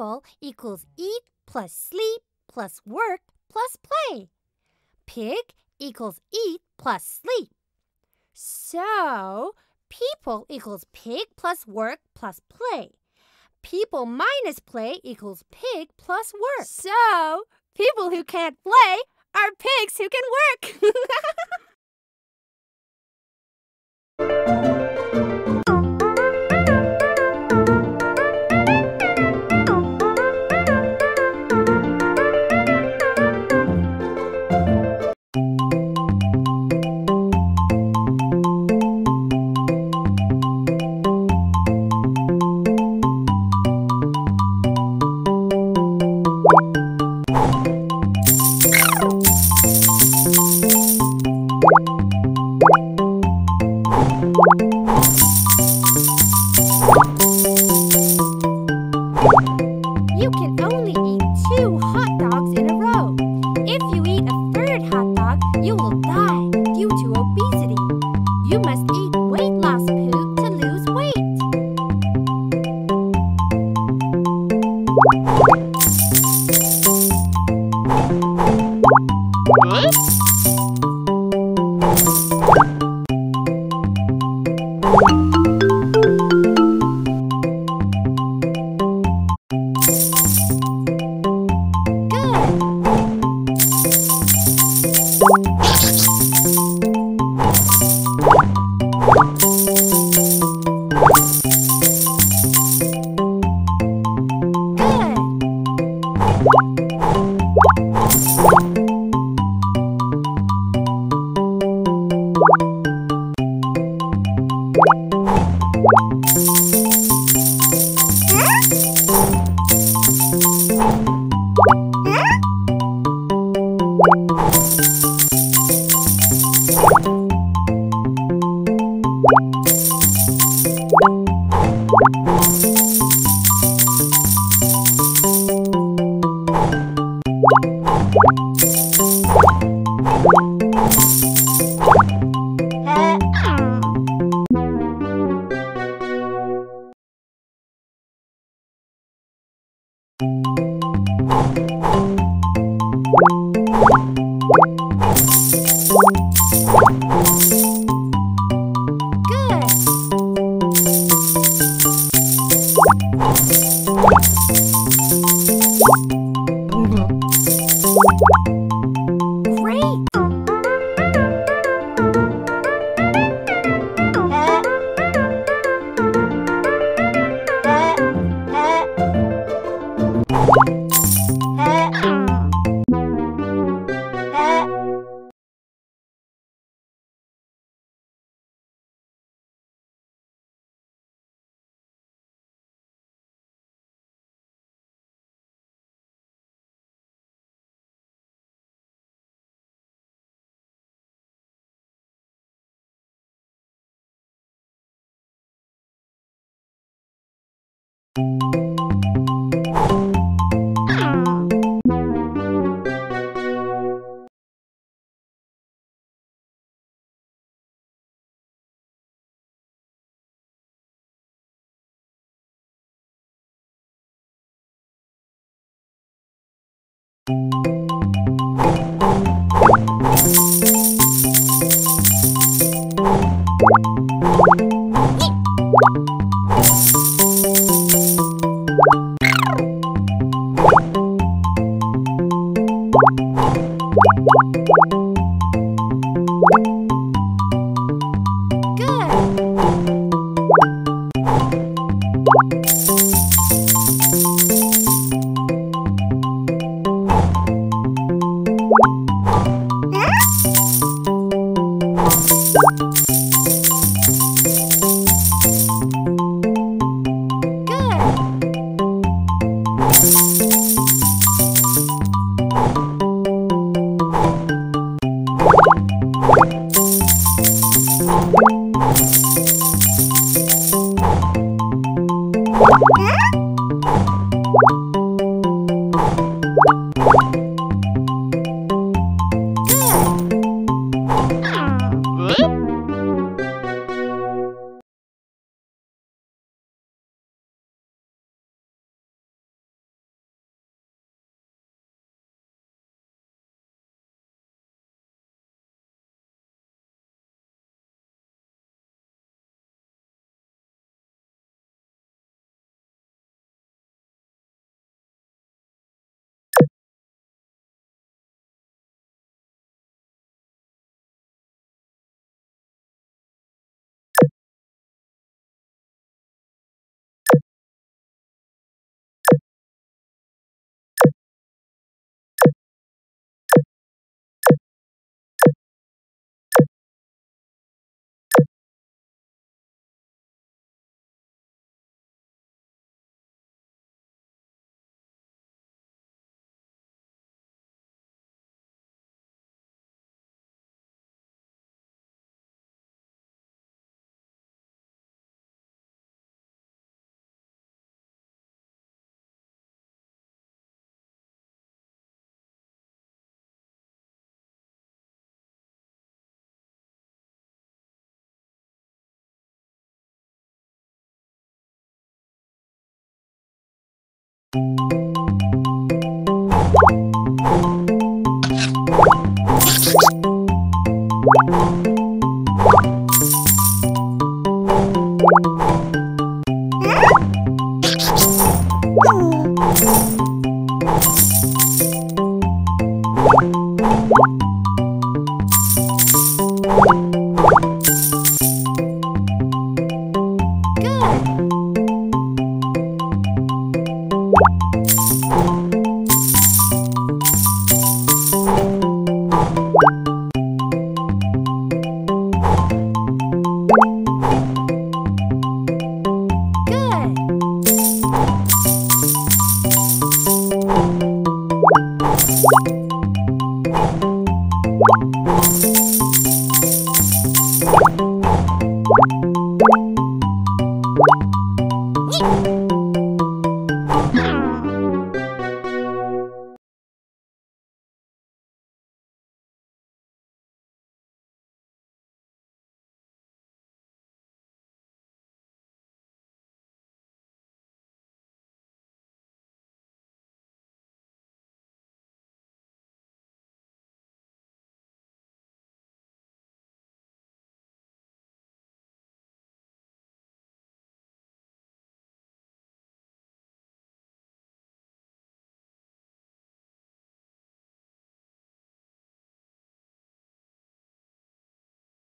people equals eat plus sleep plus work plus play. Pig equals eat plus sleep. So, people equals pig plus work plus play. People minus play equals pig plus work. So, people who can't play are pigs who can work.